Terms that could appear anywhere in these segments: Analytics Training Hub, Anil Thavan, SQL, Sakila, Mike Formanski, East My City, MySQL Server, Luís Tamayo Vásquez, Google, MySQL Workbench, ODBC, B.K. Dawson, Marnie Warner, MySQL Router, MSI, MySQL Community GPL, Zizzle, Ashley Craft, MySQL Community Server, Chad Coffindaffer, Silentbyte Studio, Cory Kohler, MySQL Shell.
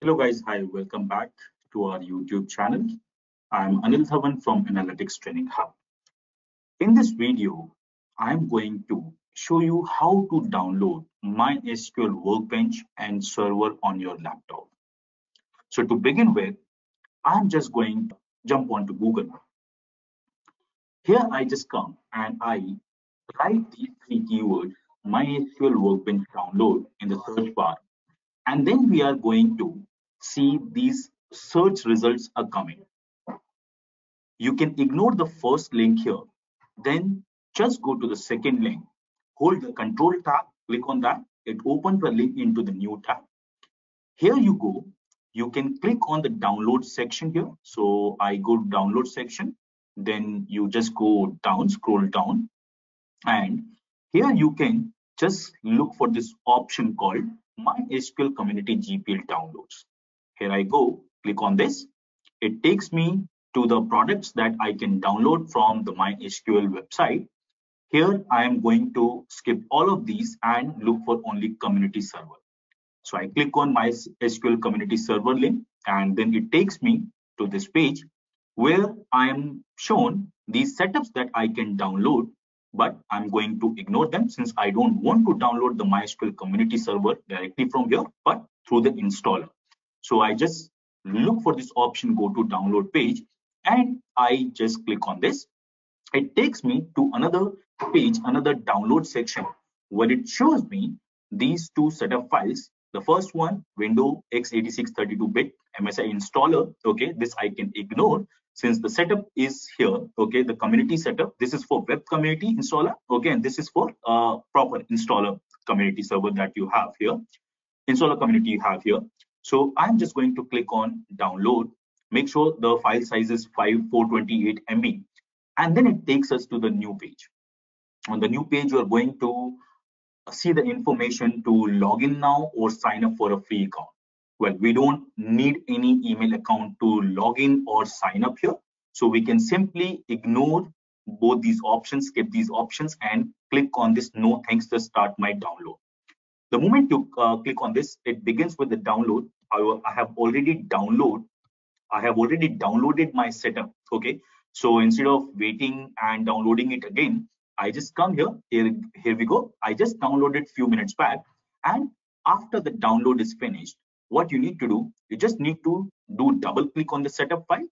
Hello guys, hi, welcome back to our YouTube channel. I'm Anil Thavan from Analytics Training Hub. In this video, I'm going to show you how to download MySQL Workbench and Server on your laptop. So to begin with, I'm just going to jump onto Google. Here I just come and I write these three keywords, MySQL Workbench download in the search bar. And then we are going to see these search results are coming. You can ignore the first link here. Then just go to the second link. Hold the Control tab, click on that. It opens the link into the new tab. Here you go. You can click on the download section here. So I go to download section. Then you just go down, scroll down. And here you can just look for this option called MySQL Community GPL downloads. Here I go, click on this. It takes me to the products that I can download from the MySQL website. Here I am going to skip all of these and look for only Community Server. So I click on MySQL Community Server link, and then it takes me to this page where I am shown these setups that I can download, but I'm going to ignore them since I don't want to download the MySQL Community Server directly from here, but through the installer. So I just look for this option, go to download page, and I just click on this. It takes me to another page, another download section, where it shows me these two set of files. The first one, Windows x86 32-bit MSI installer. Okay, this I can ignore since the setup is here. Okay, the community setup. This is for web community installer. Okay, and this is for proper installer community server that you have here. Installer community you have here. So I'm just going to click on download. Make sure the file size is 428 MB, and then it takes us to the new page. On the new page, you are going to see the information to log in now or sign up for a free account. Well, we don't need any email account to log in or sign up here. So we can simply ignore both these options, skip these options, and click on this no thanks to start my download. The moment you click on this, it begins with the download. I have already downloaded my setup. Okay, so instead of waiting and downloading it again, I just come here we go. I just downloaded few minutes back, and after the download is finished, what you need to do, you just need to do double click on the setup file.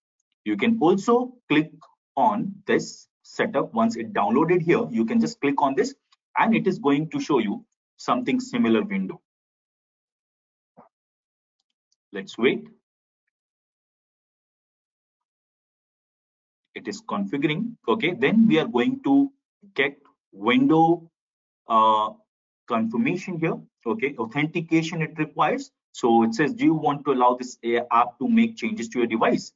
You can also click on this setup. Once it downloaded here, you can just click on this and it is going to show you something similar window. Let's wait. It is configuring. Okay, then we are going to get window confirmation here. Okay, authentication it requires. So it says, do you want to allow this app to make changes to your device?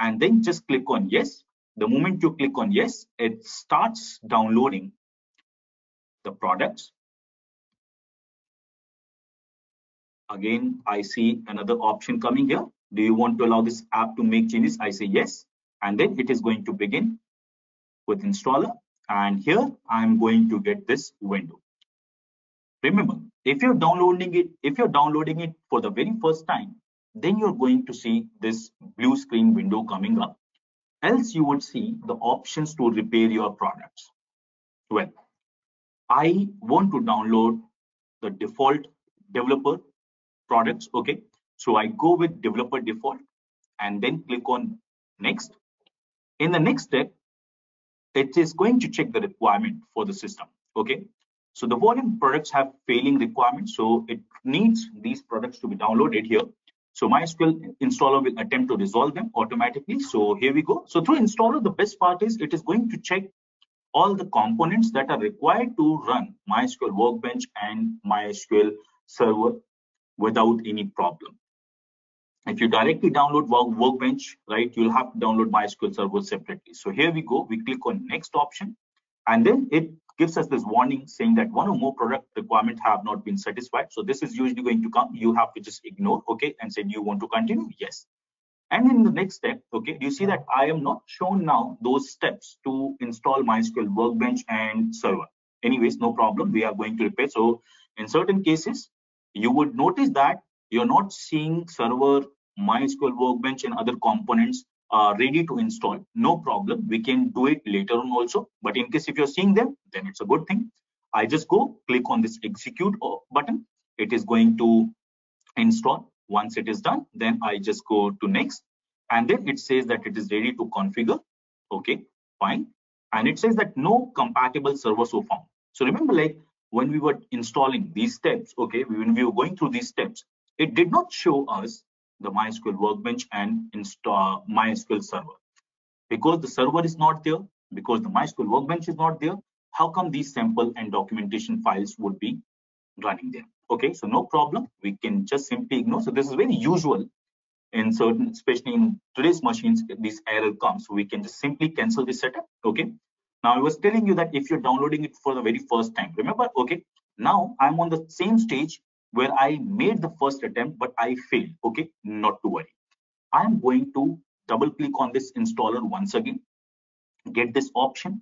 And then just click on yes. The moment you click on yes, it starts downloading the products. Again, I see another option coming here. Do you want to allow this app to make changes? I say yes. And then it is going to begin with installer. And here I'm going to get this window. Remember, if you're downloading it for the very first time, then you're going to see this blue screen window coming up. Else you would see the options to repair your products. Well, I want to download the default developer products. Okay, so I go with developer default and then click on next. In the next step, it is going to check the requirement for the system. Okay, so the following products have failing requirements, so it needs these products to be downloaded here. So MySQL installer will attempt to resolve them automatically. So here we go. So through installer, the best part is it is going to check all the components that are required to run MySQL Workbench and MySQL Server without any problem. If you directly download Workbench, right, you'll have to download MySQL Server separately. So here we go. We click on next option, and then it gives us this warning saying that one or more product requirements have not been satisfied. So this is usually going to come. You have to just ignore, okay, and say, do you want to continue? Yes. And in the next step, okay, you see that I am not shown now those steps to install MySQL Workbench and Server. Anyways, no problem. We are going to repair. So in certain cases, you would notice that you're not seeing server, MySQL Workbench and other components ready to install. No problem. We can do it later on also. But in case if you're seeing them, then it's a good thing. I just go click on this execute button. It is going to install. Once it is done, then I just go to next. And then it says that it is ready to configure. Okay, fine. And it says that no compatible servers were found. So remember, like when we were installing these steps, okay, when we were going through these steps, it did not show us the MySQL Workbench and install MySQL Server. Because the server is not there, because the MySQL Workbench is not there, how come these sample and documentation files would be running there? Okay, so no problem. We can just simply ignore. So this is very usual in certain, especially in today's machines, this error comes. So we can just simply cancel this setup. Okay. Now I was telling you that if you're downloading it for the very first time, remember, okay, now I'm on the same stage where I made the first attempt, but I failed. Okay, not to worry. I'm going to double click on this installer once again, get this option.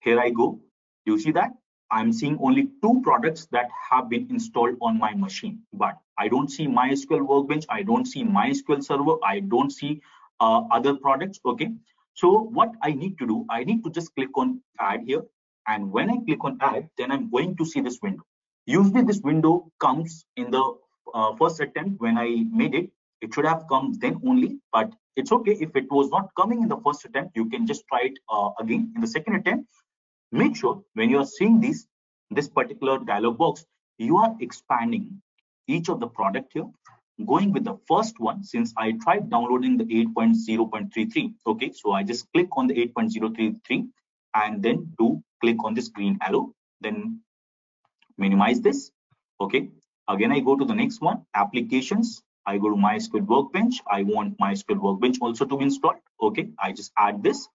Here I go. You see that? I'm seeing only two products that have been installed on my machine, but I don't see MySQL Workbench. I don't see MySQL Server. I don't see other products. Okay. So what I need to do, I need to just click on add here. And when I click on add, then I'm going to see this window. Usually this window comes in the first attempt when I made it. It should have come then only, but it's okay. If it was not coming in the first attempt, you can just try it again in the second attempt. Make sure when you are seeing this particular dialog box, you are expanding each of the product here, going with the first one. Since I tried downloading the 8.0.33, okay, so I just click on the 8.033 and then do click on this green arrow, then minimize this. Okay, again I go to the next one, applications. I go to MySQL Workbench. I want MySQL Workbench also to be installed. Okay, I just add this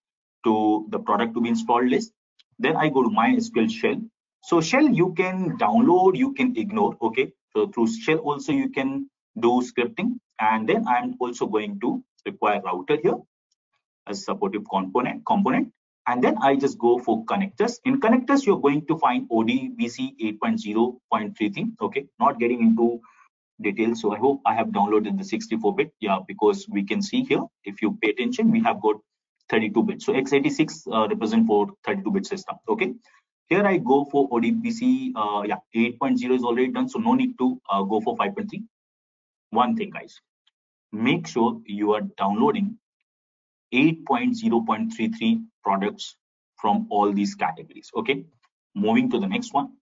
to the product to be installed list. Then I go to MySQL Shell. So Shell you can download, you can ignore. Okay, so through Shell also you can do scripting. And then I'm also going to require router here as supportive component. And then I just go for connectors. In connectors, you're going to find ODBC 8.0.33. Okay, not getting into details. So I hope I have downloaded the 64-bit. Yeah, because we can see here, if you pay attention, we have got 32-bit. So x86 represent for 32-bit system. Okay, here I go for ODBC. 8.0 is already done, so no need to go for 5.3. One thing, guys, make sure you are downloading 8.0.33 products from all these categories. Okay, moving to the next one,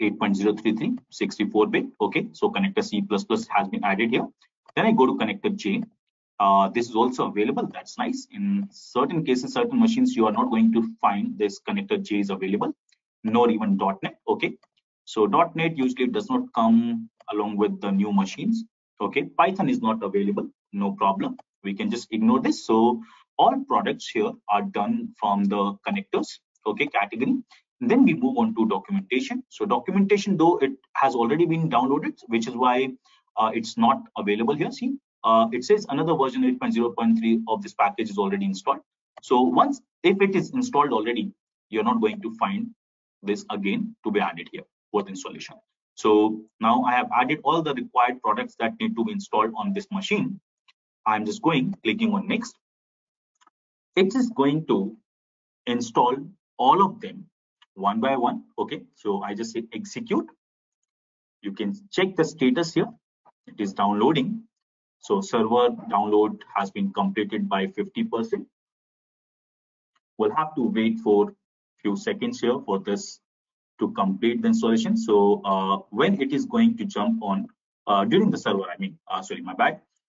8.033, 64-bit. Okay, so connector C++ has been added here. Then I go to connector J. This is also available. That's nice. In certain cases, certain machines, you are not going to find this connector J is available, nor even .NET. Okay, so .NET usually does not come along with the new machines. Okay, Python is not available. No problem. We can just ignore this. So all products here are done from the connectors. Okay, category. And then we move on to documentation. So documentation, though it has already been downloaded, which is why it's not available here. See. It says another version 8.0.3 of this package is already installed. So once, if it is installed already, you're not going to find this again to be added here for the installation. So now I have added all the required products that need to be installed on this machine. I'm just clicking on next. It is going to install all of them one by one. Okay, so I just say execute. You can check the status here. It is downloading. So server download has been completed by 50%. We'll have to wait for a few seconds here for this to complete the installation. So when it is going to jump on during the server,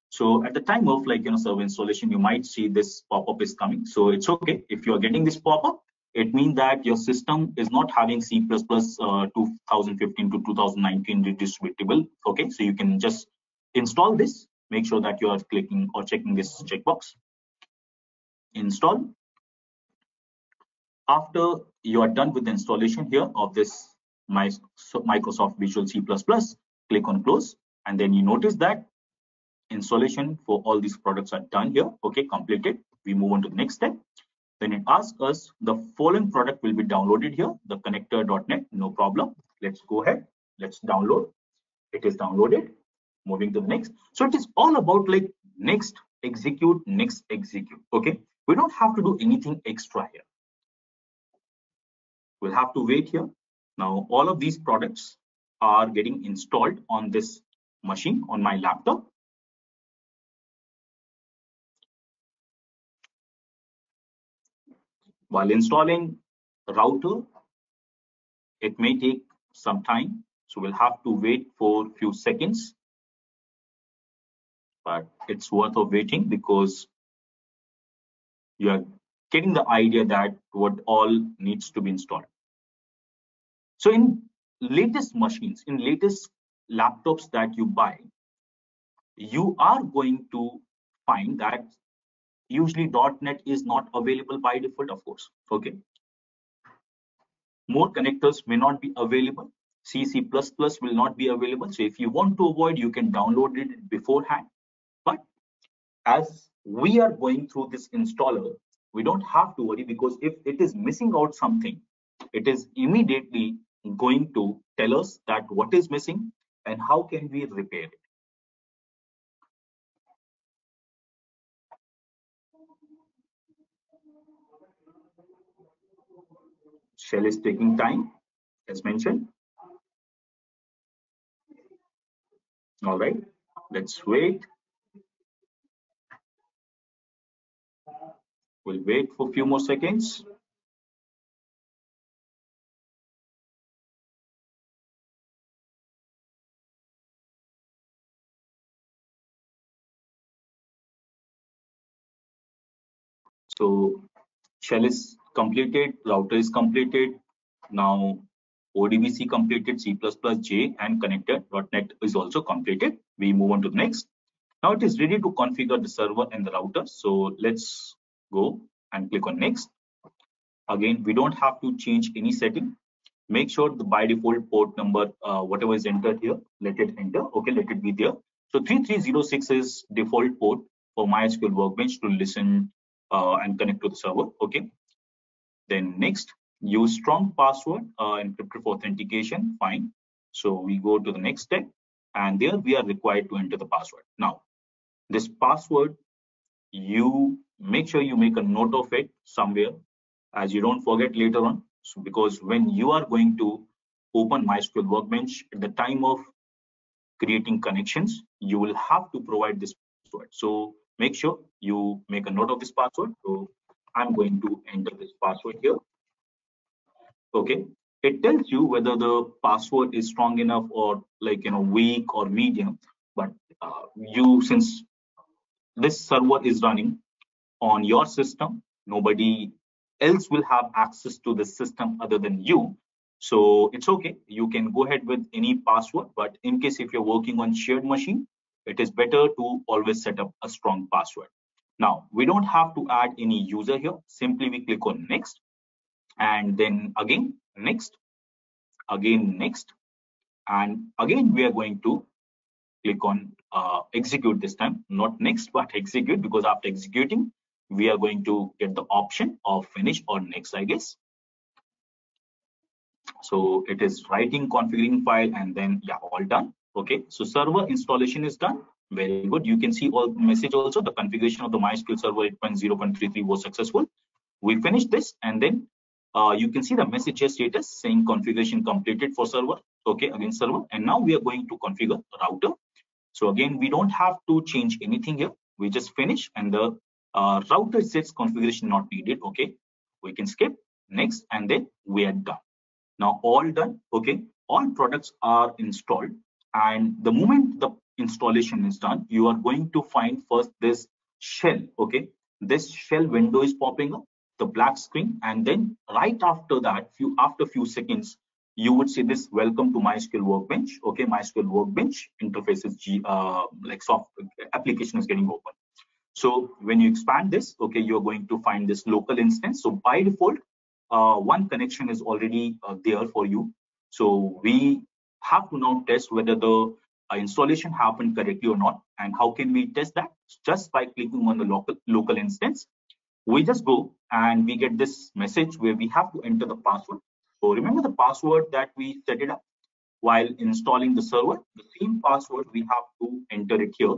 So at the time of server installation, you might see this pop-up is coming. So it's okay. If you are getting this pop-up, it means that your system is not having C++ 2015 to 2019 redistributable. Okay, so you can just install this. Make sure that you are clicking or checking this checkbox. Install. After you are done with the installation here of this Microsoft Visual C++, click on close. And then you notice that installation for all these products are done here. Okay, completed. We move on to the next step. Then it asks us the following product will be downloaded here, the connector.net. No problem. Let's go ahead. Let's download. It is downloaded. moving to the next. So it is all about like next execute, next execute. Okay, we don't have to do anything extra here. We'll have to wait here. Now all of these products are getting installed on this machine, on my laptop. While installing router, it may take some time, so we'll have to wait for a few seconds, but it's worth of waiting because you are getting the idea that what all needs to be installed. So in latest machines, in latest laptops that you buy, you are going to find that usually .NET is not available by default, of course. Okay, more connectors may not be available. C++ will not be available. So if you want to avoid, you can download it beforehand. But as we are going through this installer, we don't have to worry, because if it is missing out something, it is immediately going to tell us that what is missing and how can we repair it. Shell is taking time, as mentioned. All right, let's wait. We'll wait for a few more seconds. So Shell is completed, router is completed, now ODBC completed, C++, J and connector.net is also completed. We move on to the next. Now it is ready to configure the server and the router. So let's go and click on next. Again, we don't have to change any setting. Make sure the by default port number, whatever is entered here, let it enter. Okay, let it be there. So 3306 is default port for MySQL Workbench to listen and connect to the server. Okay, then next, use strong password encrypted for authentication. Fine. So we go to the next step, and there we are required to enter the password. Now this password, you make sure you make a note of it somewhere, as you don't forget later on. So because when you are going to open MySQL Workbench at the time of creating connections, you will have to provide this password. So make sure you make a note of this password. So I'm going to enter this password here. Okay, it tells you whether the password is strong enough or like, you know, weak or medium. But since this server is running on your system, nobody else will have access to the system other than you. So it's okay. You can go ahead with any password, but in case if you're working on shared machine, it is better to always set up a strong password. Now, we don't have to add any user here. Simply we click on next, and then again, next, again, next, and again, we are going to click on execute this time, not next, but execute, because after executing, we are going to get the option of finish or next, I guess. So it is writing, configuring file, and then yeah, all done. Okay, so server installation is done. Very good. You can see all message also, the configuration of the MySQL server 8.0.33 was successful. We finish this, and then you can see the message here status saying configuration completed for server. Okay, again server, and now we are going to configure router. So again, we don't have to change anything here. We just finish, and the router says configuration not needed. Okay, we can skip next, and then we are done. Now all done. Okay, all products are installed. And the moment the installation is done, you are going to find first this shell. Okay, this shell window is popping up, the black screen, and then right after that, after few seconds, you would see this welcome to MySQL Workbench. Okay, MySQL Workbench interface is like soft application is getting open. So when you expand this, okay, you are going to find this local instance. So by default, one connection is already there for you. So we have to now test whether the installation happened correctly or not. And how can we test that? Just by clicking on the local instance, we just go and we get this message where we have to enter the password. So remember the password that we set it up. while installing the server. The same password we have to enter it here.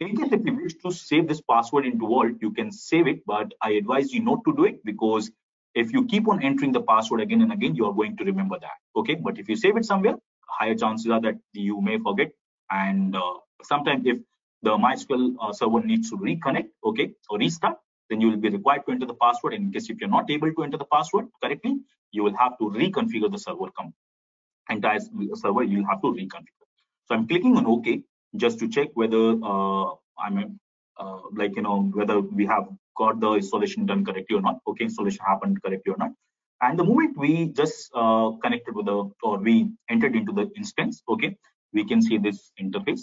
In case if you wish to save this password into vault, you can save it, but I advise you not to do it, because if you keep on entering the password again and again, you are going to remember that. Okay, but if you save it somewhere, higher chances are that you may forget. And sometimes if the MySQL server needs to reconnect, okay, or restart, then you will be required to enter the password. In case if you're not able to enter the password correctly, you will have to reconfigure the server entire server. You'll have to reconfigure. So I'm clicking on OK just to check whether whether we have got the installation done correctly or not. Okay, installation happened correctly or not. And the moment we just connected with the, or we entered into the instance, okay, we can see this interface.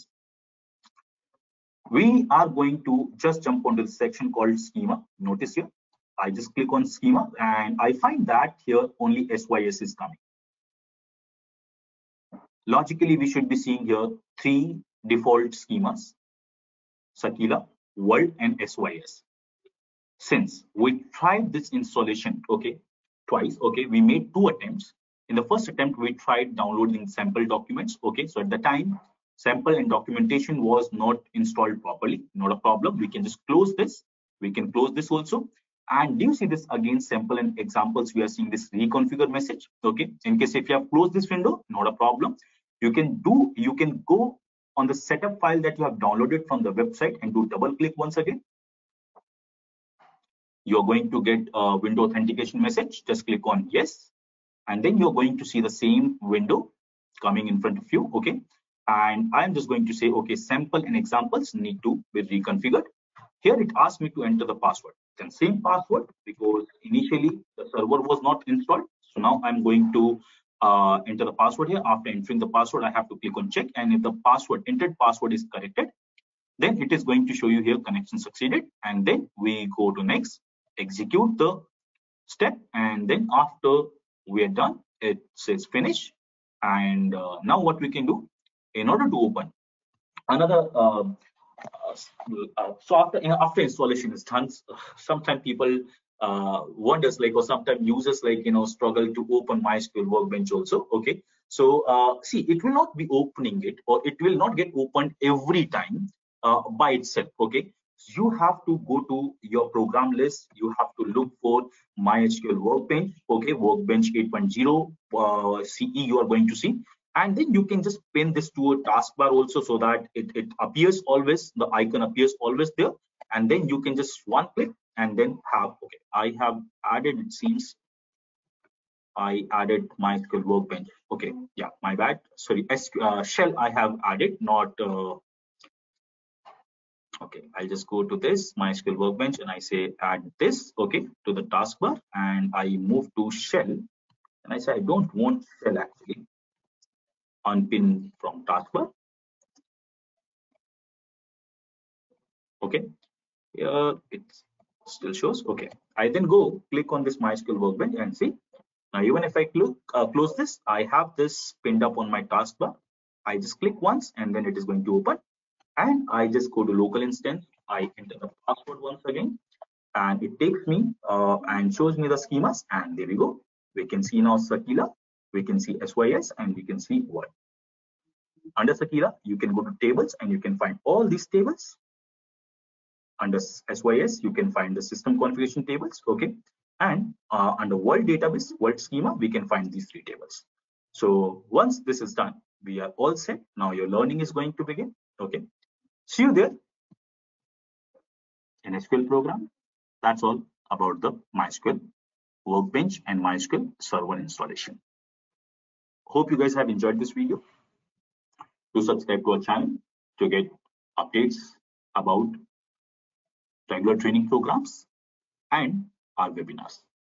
We are going to just jump onto the section called schema. Notice here, I just click on schema and I find that here only SYS is coming. Logically, we should be seeing here three default schemas: Sakila, World, and SYS. Since we tried this installation, okay, twice, okay, we made two attempts. In the first attempt, we tried downloading sample documents, okay, so at the time, sample and documentation was not installed properly. Not a problem. We can just close this. We can close this also. And do you see this again? Sample and examples. We are seeing this reconfigure message. Okay. In case if you have closed this window, not a problem. You can do. You can go on the setup file that you have downloaded from the website and do double click once again. You are going to get a window authentication message. Just click on yes, and then you are going to see the same window coming in front of you. Okay. And I'm just going to say, okay, sample and examples need to be reconfigured. Here it asks me to enter the password. Then same password, because initially the server was not installed. So now I'm going to enter the password here. After entering the password, I have to click on check. And if the password, entered password is corrected, then it is going to show you here connection succeeded. And then we go to next, execute the step. And then after we are done, it says finish. And now what we can do, in order to open another, so after installation is done, sometimes people wonders like, or sometimes users like, you know, struggle to open MySQL Workbench also. Okay, so see, it will not be opening it, or it will not get opened every time by itself. Okay, so you have to go to your program list. You have to look for MySQL Workbench. Okay, Workbench 8.0 CE you are going to see. And then you can just pin this to a taskbar also, so that it appears always, the icon appears always there. And then you can just one click and then have, okay, I have added, it seems I added MySQL Workbench. Okay, yeah, my bad. Sorry, Shell I have added, not, okay, I'll just go to this MySQL Workbench and I say add this, okay, to the taskbar. And I move to Shell and I say I don't want Shell actually. Unpin from taskbar. Okay, it still shows. Okay, I then go click on this MySQL Workbench and see. Now, even if I close this, I have this pinned up on my taskbar. I just click once and then it is going to open. And I just go to local instance. I enter the password once again and it takes me and shows me the schemas. And there we go. We can see now Sakila. We can see SYS and we can see what. Under Sakila, you can go to tables and you can find all these tables. Under SYS, you can find the system configuration tables, okay. And under world database, world schema, we can find these three tables. So once this is done, we are all set. Now your learning is going to begin, okay. See you there in SQL program. That's all about the MySQL Workbench and MySQL Server installation. Hope you guys have enjoyed this video. Do subscribe to our channel to get updates about regular training programs and our webinars.